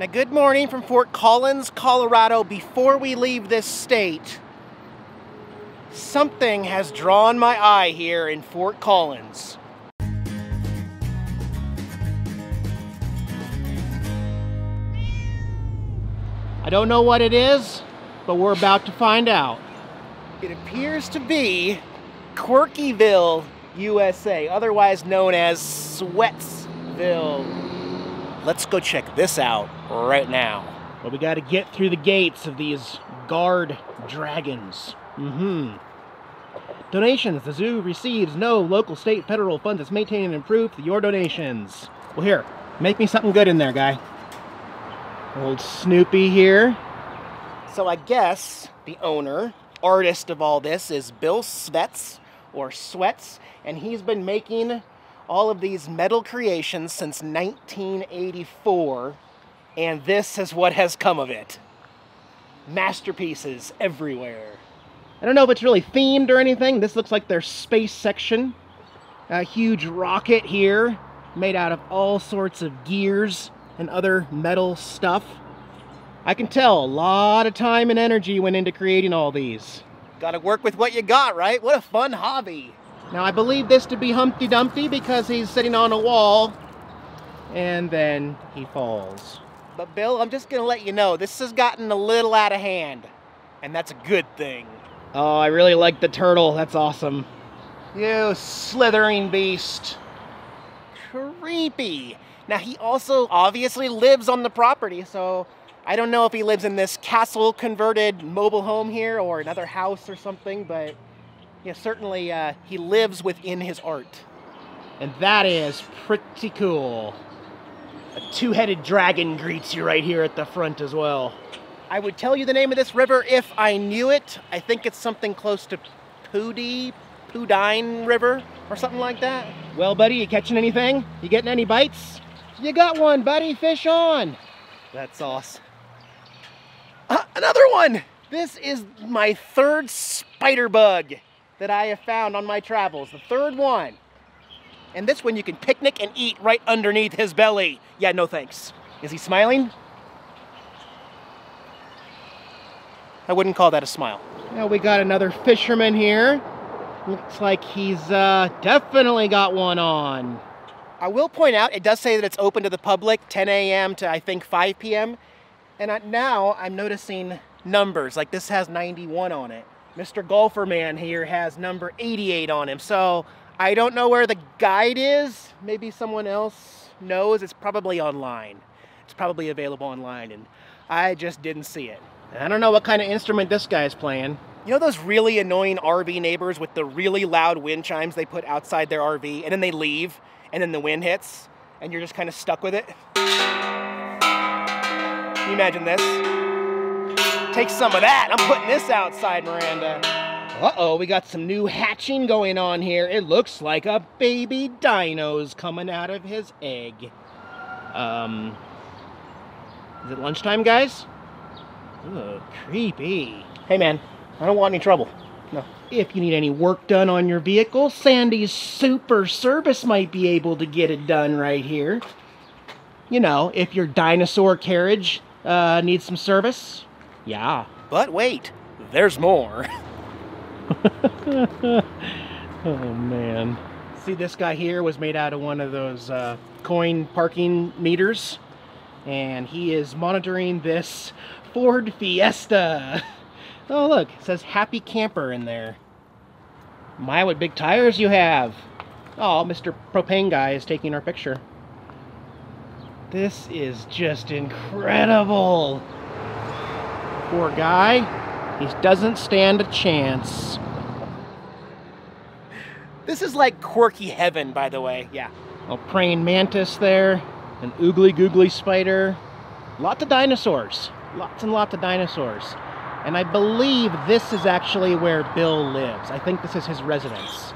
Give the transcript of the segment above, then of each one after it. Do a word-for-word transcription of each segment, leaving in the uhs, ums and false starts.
Now, good morning from Fort Collins, Colorado. Before we leave this state, something has drawn my eye here in Fort Collins. I don't know what it is, but we're about to find out. It appears to be Quirkyville, U S A, otherwise known as Swetsville. Let's go check this out right now. Well, we got to get through the gates of these guard dragons. Mm-hmm. Donations. The zoo receives no local, state, federal funds. It's maintained and improved through your donations. Well, here, make me something good in there, guy. Old Snoopy here. So I guess the owner, artist of all this, is Bill Swets, or Swets, and he's been making all of these metal creations since nineteen eighty-four, and this is what has come of it. Masterpieces everywhere. I don't know if it's really themed or anything. This looks like their space section. A huge rocket here, made out of all sorts of gears and other metal stuff. I can tell a lot of time and energy went into creating all these. Gotta work with what you got, right? What a fun hobby. Now I believe this to be Humpty Dumpty because he's sitting on a wall and then he falls. But Bill, I'm just gonna let you know, this has gotten a little out of hand, and that's a good thing. Oh, I really like the turtle, that's awesome. You slithering beast. Creepy. Now, he also obviously lives on the property, so I don't know if he lives in this castle-converted mobile home here or another house or something, but yeah, certainly uh, he lives within his art. And that is pretty cool. A two-headed dragon greets you right here at the front as well. I would tell you the name of this river if I knew it. I think it's something close to Poodie, Poodine River or something like that. Well, buddy, you catching anything? You getting any bites? You got one, buddy, fish on. That's awesome. Uh, another one. This is my third spider bug that I have found on my travels, the third one. And this one you can picnic and eat right underneath his belly. Yeah, no thanks. Is he smiling? I wouldn't call that a smile. Now we got another fisherman here. Looks like he's uh, definitely got one on. I will point out, it does say that it's open to the public, ten A M to, I think, five P M And I, now I'm noticing numbers, like this has ninety-one on it. Mister Golfer Man here has number eighty-eight on him, so I don't know where the guide is. Maybe someone else knows. It's probably online. It's probably available online, and I just didn't see it. I don't know what kind of instrument this guy's playing. You know those really annoying R V neighbors with the really loud wind chimes they put outside their R V, and then they leave? And then the wind hits, and you're just kind of stuck with it. Can you imagine this? Take some of that. I'm putting this outside, Miranda. Uh-oh, we got some new hatching going on here. It looks like a baby dino's coming out of his egg. Um, is it lunchtime, guys? Ooh, creepy. Hey, man, I don't want any trouble. No. If you need any work done on your vehicle, Sandy's Super Service might be able to get it done right here. You know, if your dinosaur carriage uh, needs some service. Yeah. But wait, there's more. Oh, man. See, this guy here was made out of one of those uh, coin parking meters. And he is monitoring this Ford Fiesta. Oh, look, it says Happy Camper in there. My, what big tires you have. Oh, Mister Propane Guy is taking our picture. This is just incredible. Poor guy, he doesn't stand a chance. This is like quirky heaven, by the way, yeah. A praying mantis there, an oogly googly spider. Lots of dinosaurs, lots and lots of dinosaurs. And I believe this is actually where Bill lives. I think this is his residence.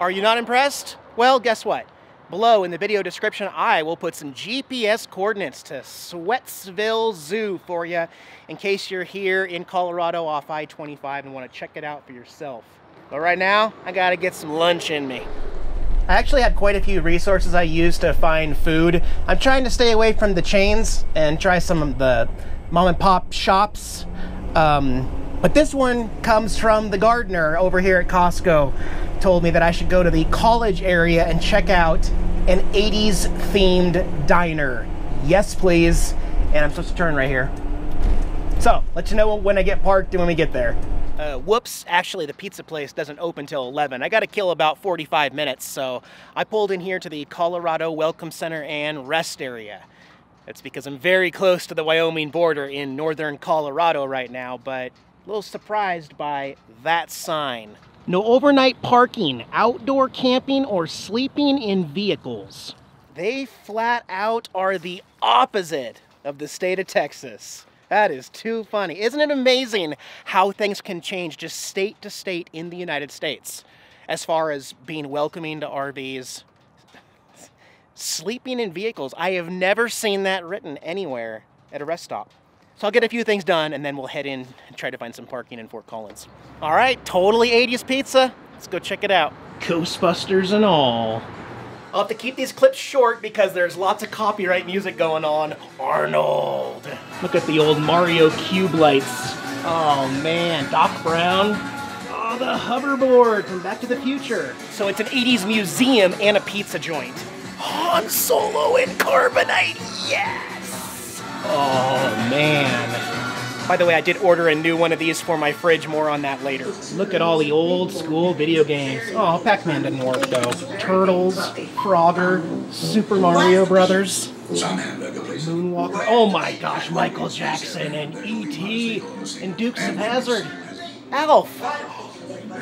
Are you not impressed? Well, guess what? Below in the video description, I will put some G P S coordinates to Swetsville Zoo for you in case you're here in Colorado off I twenty-five and want to check it out for yourself. But right now, I gotta get some lunch in me. I actually had quite a few resources I used to find food. I'm trying to stay away from the chains and try some of the mom and pop shops. Um, but this one comes from the gardener over here at Costco. Told me that I should go to the college area and check out an eighties themed diner. Yes, please. And I'm supposed to turn right here. So, let you know when I get parked and when we get there. Uh, whoops, actually the pizza place doesn't open till eleven. I gotta kill about forty-five minutes, so I pulled in here to the Colorado Welcome Center and Rest Area. That's because I'm very close to the Wyoming border in northern Colorado right now, but a little surprised by that sign. No overnight parking, outdoor camping, or sleeping in vehicles. They flat out are the opposite of the state of Texas. That is too funny. Isn't it amazing how things can change just state to state in the United States as far as being welcoming to R Vs, sleeping in vehicles. I have never seen that written anywhere at a rest stop. So I'll get a few things done and then we'll head in and try to find some parking in Fort Collins. All right, Totally eighties Pizza. Let's go check it out. Ghostbusters and all. I'll have to keep these clips short because there's lots of copyright music going on. Arnold. Look at the old Mario cube lights. Oh man, Doc Brown. Oh, the hoverboard from Back to the Future. So it's an eighties museum and a pizza joint. Han Solo and Carbonite, yes! Oh man. By the way, I did order a new one of these for my fridge, more on that later. Look at all the old school video games. Oh, Pac-Man didn't work though. Turtles, Frogger, Super Mario Brothers, Moonwalker, oh my gosh, Michael Jackson and E T and Dukes of Hazzard. Alf!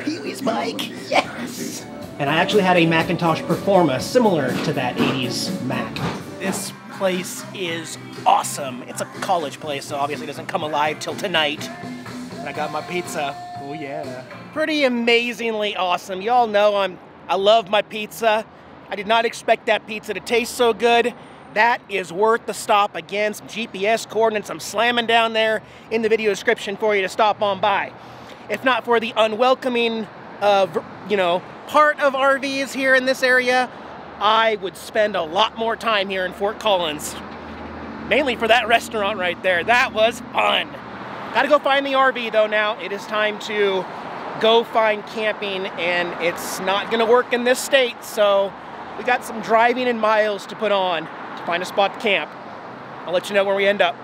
Pee-wee's bike, yes! And I actually had a Macintosh Performa similar to that eighties Mac. This place is awesome. It's a college place, so obviously it doesn't come alive till tonight. And I got my pizza. Oh yeah. Pretty amazingly awesome. Y'all know I'm, I love my pizza. I did not expect that pizza to taste so good. That is worth the stop again. Some G P S coordinates I'm slamming down there in the video description for you to stop on by. If not for the unwelcoming, uh, you know, part of R Vs here in this area, I would spend a lot more time here in Fort Collins. Mainly for that restaurant right there. That was fun. Gotta go find the R V though now. It is time to go find camping and it's not gonna work in this state, so we got some driving and miles to put on to find a spot to camp. I'll let you know where we end up.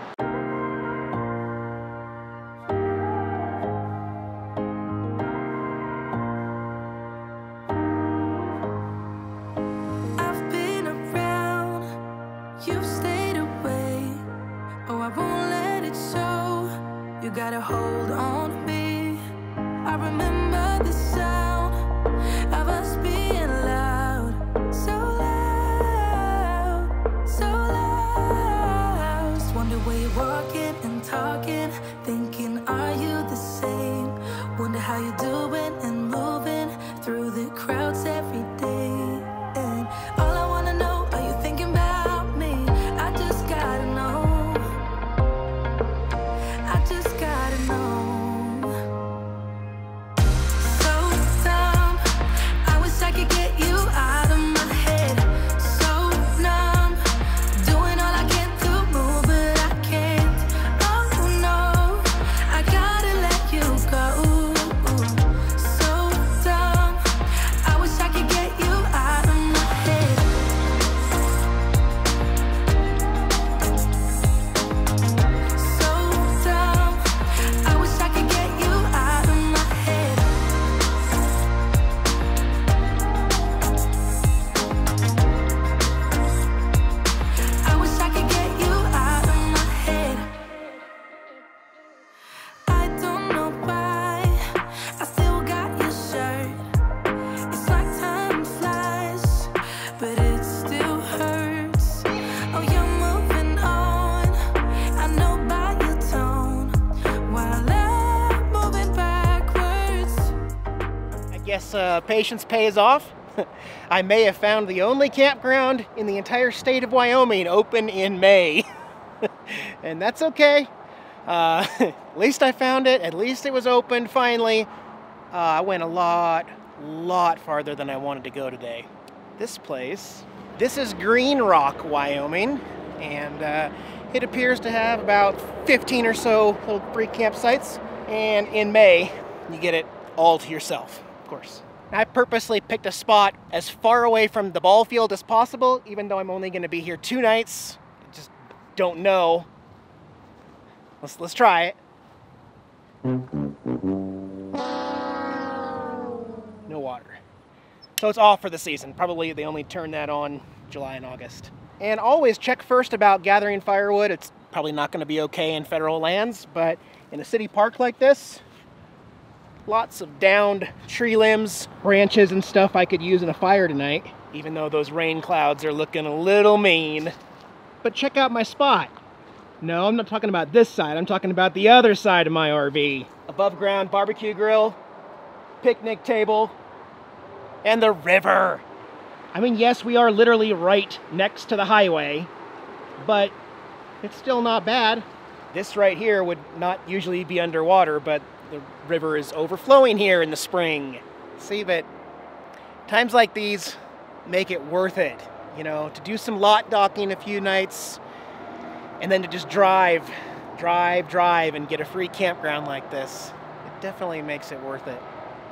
Uh, patience pays off. I may have found the only campground in the entire state of Wyoming open in May. And that's okay. Uh, at least I found it. At least it was open finally. Uh, I went a lot, lot farther than I wanted to go today. this place. This is Green Rock, Wyoming, and uh, it appears to have about fifteen or so little free campsites, and in May, you get it all to yourself, of course. I purposely picked a spot as far away from the ball field as possible, even though I'm only gonna be here two nights. I just don't know. Let's, let's try it. No water. So it's off for the season. Probably they only turn that on July and August. And always check first about gathering firewood. It's probably not gonna be okay in federal lands, but in a city park like this, lots of downed tree limbs, branches and stuff I could use in a fire tonight, even though those rain clouds are looking a little mean. But check out my spot. No, I'm not talking about this side. I'm talking about the other side of my R V. Above ground barbecue grill, picnic table, and the river. I mean, yes, we are literally right next to the highway, but it's still not bad. This right here would not usually be underwater, but the river is overflowing here in the spring. See, but times like these make it worth it, you know, to do some lot docking a few nights and then to just drive, drive, drive and get a free campground like this. It definitely makes it worth it,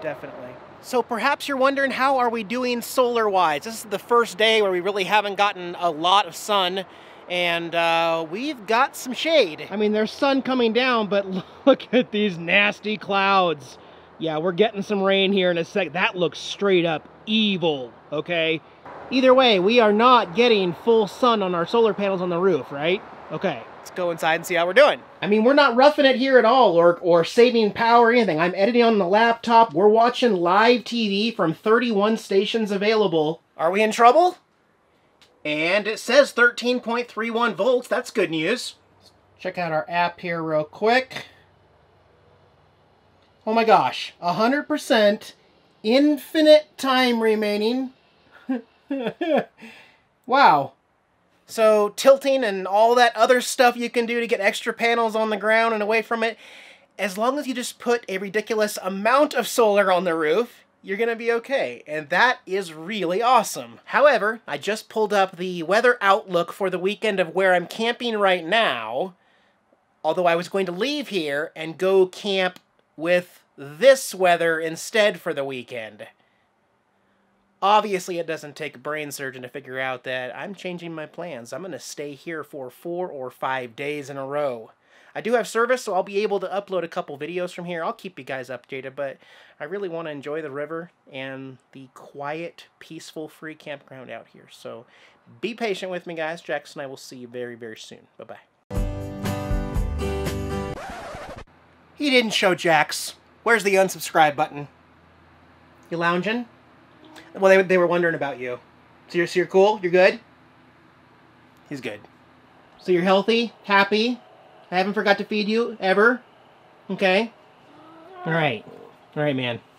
definitely. So perhaps you're wondering, how are we doing solar-wise? This is the first day where we really haven't gotten a lot of sun, and uh, we've got some shade. I mean, there's sun coming down, but look at these nasty clouds. Yeah, we're getting some rain here in a sec. That looks straight up evil, okay? Either way, we are not getting full sun on our solar panels on the roof, right? Okay. Let's go inside and see how we're doing. I mean, we're not roughing it here at all, or, or saving power or anything. I'm editing on the laptop. We're watching live T V from thirty-one stations available. Are we in trouble? And it says thirteen point three one volts. That's good news. Let's check out our app here real quick. Oh my gosh, one hundred percent infinite time remaining. Wow. So tilting and all that other stuff you can do to get extra panels on the ground and away from it, as long as you just put a ridiculous amount of solar on the roof, you're gonna be okay. And that is really awesome. However, I just pulled up the weather outlook for the weekend of where I'm camping right now, although I was going to leave here and go camp with this weather instead for the weekend. Obviously, it doesn't take a brain surgeon to figure out that I'm changing my plans. I'm going to stay here for four or five days in a row. I do have service, so I'll be able to upload a couple videos from here. I'll keep you guys updated, but I really want to enjoy the river and the quiet, peaceful, free campground out here. So be patient with me, guys. Jax and I will see you very, very soon. Bye-bye. He didn't show Jax. Where's the unsubscribe button? You lounging? Well, they, they were wondering about you. So you're, so you're cool? You're good? He's good. So you're healthy? Happy? I haven't forgot to feed you? Ever? Okay? Alright. Alright, man.